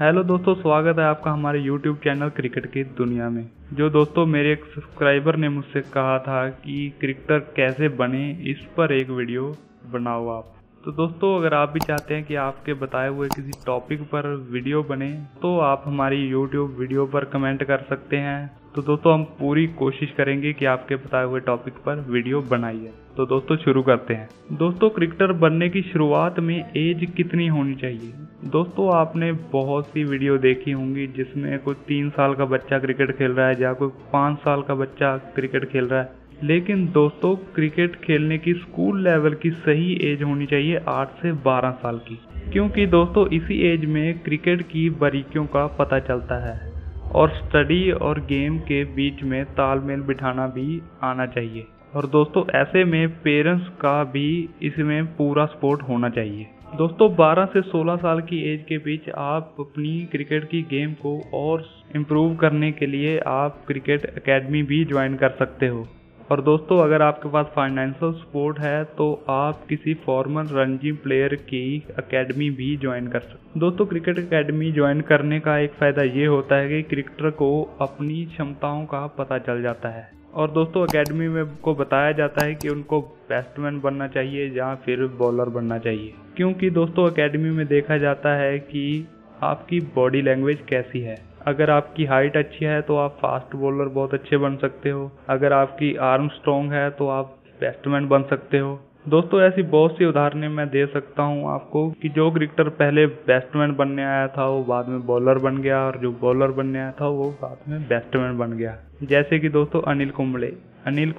Hello दोस्तों, स्वागत है आपका हमारे YouTube चैनल क्रिकेट की दुनिया में। जो दोस्तों मेरे एक सब्सक्राइबर ने मुझसे कहा था कि क्रिकेटर कैसे बने, इस पर एक वीडियो बनाओ आप। तो दोस्तों अगर आप भी चाहते हैं कि आपके बताए हुए किसी टॉपिक पर वीडियो बने तो आप हमारी YouTube वीडियो पर कमेंट कर सकते हैं। तो दोस्तों हम पूरी कोशिश करेंगे कि आपके बताए हुए टॉपिक पर वीडियो बनाइए। तो दोस्तों शुरू करते हैं। दोस्तों क्रिकेटर बनने की शुरुआत में एज कितनी होनी चाहिए? दोस्तों आपने बहुत सी वीडियो देखी होंगी जिसमें कोई 3 साल का बच्चा क्रिकेट खेल रहा है या कोई 5 साल का बच्चा क्रिकेट खेल रहा है, लेकिन दोस्तों क्रिकेट खेलने की स्कूल लेवल की सही एज होनी चाहिए 8 से 12 साल की, क्योंकि दोस्तों इसी एज में क्रिकेट की बारीकियों का पता चलता है और स्टडी और गेम के बीच में तालमेल बिठाना भी आना चाहिए। और दोस्तों ऐसे में पेरेंट्स का भी इसमें पूरा सपोर्ट होना चाहिए। दोस्तों 12 से 16 साल की एज के बीच आप अपनी क्रिकेट की गेम को और इम्प्रूव करने के लिए आप क्रिकेट एकेडमी भी ज्वाइन कर सकते हो। और दोस्तों अगर आपके पास फाइनेंशियल सपोर्ट है तो आप किसी फॉर्मर रणजी प्लेयर की एकेडमी भी ज्वाइन कर सकते हो। दोस्तों क्रिकेट एकेडमी ज्वाइन करने का एक फ़ायदा ये होता है कि क्रिकेटर को अपनी क्षमताओं का पता चल जाता है। और दोस्तों एकेडमी में को बताया जाता है कि उनको बैट्समैन बनना चाहिए या फिर बॉलर बनना चाहिए, क्योंकि दोस्तों एकेडमी में देखा जाता है कि आपकी बॉडी लैंग्वेज कैसी है। अगर आपकी हाइट अच्छी है तो आप फास्ट बॉलर बहुत अच्छे बन सकते हो, अगर आपकी आर्म स्ट्रॉन्ग है तो आप बैट्समैन बन सकते हो। दोस्तों ऐसी बहुत सी उदाहरणें मैं दे सकता हूं आपको कि जो क्रिकेटर पहले बैट्समैन बनने आया था वो बाद में बॉलर बन गया, और जो बॉलर बनने आया था वो बाद में बैट्समैन बन गया। जैसे कि दोस्तों अनिल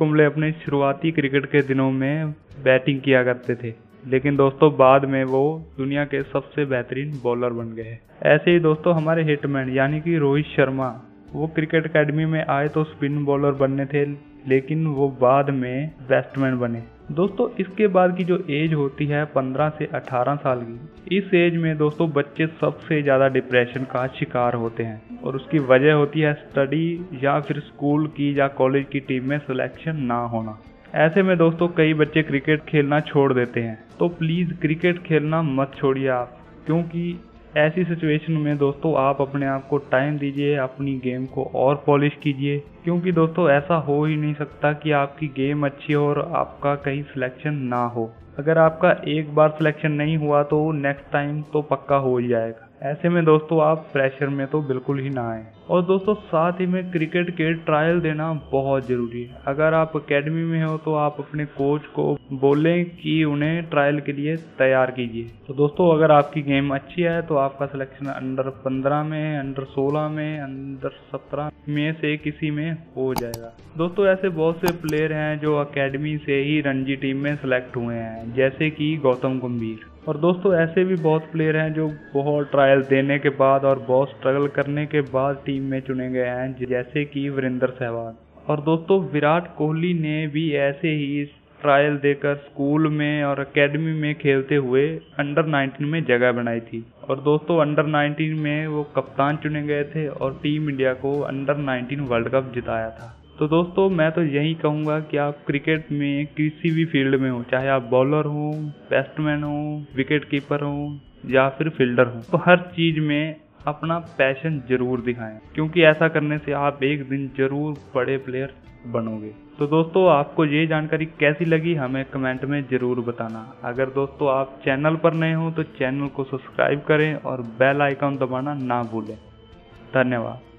कुंबले अपने शुरुआती क्रिकेट के दिनों में बैटिंग किया करते थे, लेकिन दोस्तों बाद में वो दुनिया के सबसे बेहतरीन बॉलर बन गए। ऐसे ही दोस्तों हमारे हिटमैन यानी कि रोहित शर्मा, वो क्रिकेट अकेडमी में आए तो स्पिन बॉलर बनने थे, लेकिन वो बाद में बैट्समैन बने। दोस्तों इसके बाद की जो एज होती है 15 से 18 साल की, इस एज में दोस्तों बच्चे सबसे ज़्यादा डिप्रेशन का शिकार होते हैं, और उसकी वजह होती है स्टडी या फिर स्कूल की या कॉलेज की टीम में सिलेक्शन ना होना। ऐसे में दोस्तों कई बच्चे क्रिकेट खेलना छोड़ देते हैं। तो प्लीज़ क्रिकेट खेलना मत छोड़िए आप, क्योंकि ऐसी सिचुएशन में दोस्तों आप अपने आप को टाइम दीजिए, अपनी गेम को और पॉलिश कीजिए, क्योंकि दोस्तों ऐसा हो ही नहीं सकता कि आपकी गेम अच्छी हो और आपका कहीं सिलेक्शन ना हो। अगर आपका एक बार सिलेक्शन नहीं हुआ तो नेक्स्ट टाइम तो पक्का हो ही जाएगा। ऐसे में दोस्तों आप प्रेशर में तो बिल्कुल ही ना आए। और दोस्तों साथ ही में क्रिकेट के ट्रायल देना बहुत ज़रूरी है। अगर आप एकेडमी में हो तो आप अपने कोच को बोलें कि उन्हें ट्रायल के लिए तैयार कीजिए। तो दोस्तों अगर आपकी गेम अच्छी है तो आपका सिलेक्शन अंडर 15 में, अंडर 16 में, अंडर 17 में से किसी में हो जाएगा। दोस्तों ऐसे बहुत से प्लेयर हैं जो एकेडमी से ही रणजी टीम में सिलेक्ट हुए हैं, जैसे कि गौतम गंभीर। और दोस्तों ऐसे भी बहुत प्लेयर हैं जो बहुत ट्रायल देने के बाद और बहुत स्ट्रगल करने के बाद टीम में चुने गए हैं, जैसे कि वीरेंद्र सहवाग। और दोस्तों विराट कोहली ने भी ऐसे ही ट्रायल देकर स्कूल में और एकेडमी में खेलते हुए अंडर 19 में जगह बनाई थी, और दोस्तों अंडर 19 में वो कप्तान चुने गए थे और टीम इंडिया को अंडर 19 वर्ल्ड कप जिताया था। तो दोस्तों मैं तो यही कहूँगा कि आप क्रिकेट में किसी भी फील्ड में हो, चाहे आप बॉलर हो, बैट्समैन हो, विकेट कीपर हो या फिर फील्डर हो, तो हर चीज़ में अपना पैशन जरूर दिखाएं, क्योंकि ऐसा करने से आप एक दिन ज़रूर बड़े प्लेयर बनोगे। तो दोस्तों आपको ये जानकारी कैसी लगी हमें कमेंट में ज़रूर बताना। अगर दोस्तों आप चैनल पर नए हो तो चैनल को सब्सक्राइब करें और बेल आइकन दबाना ना भूलें। धन्यवाद।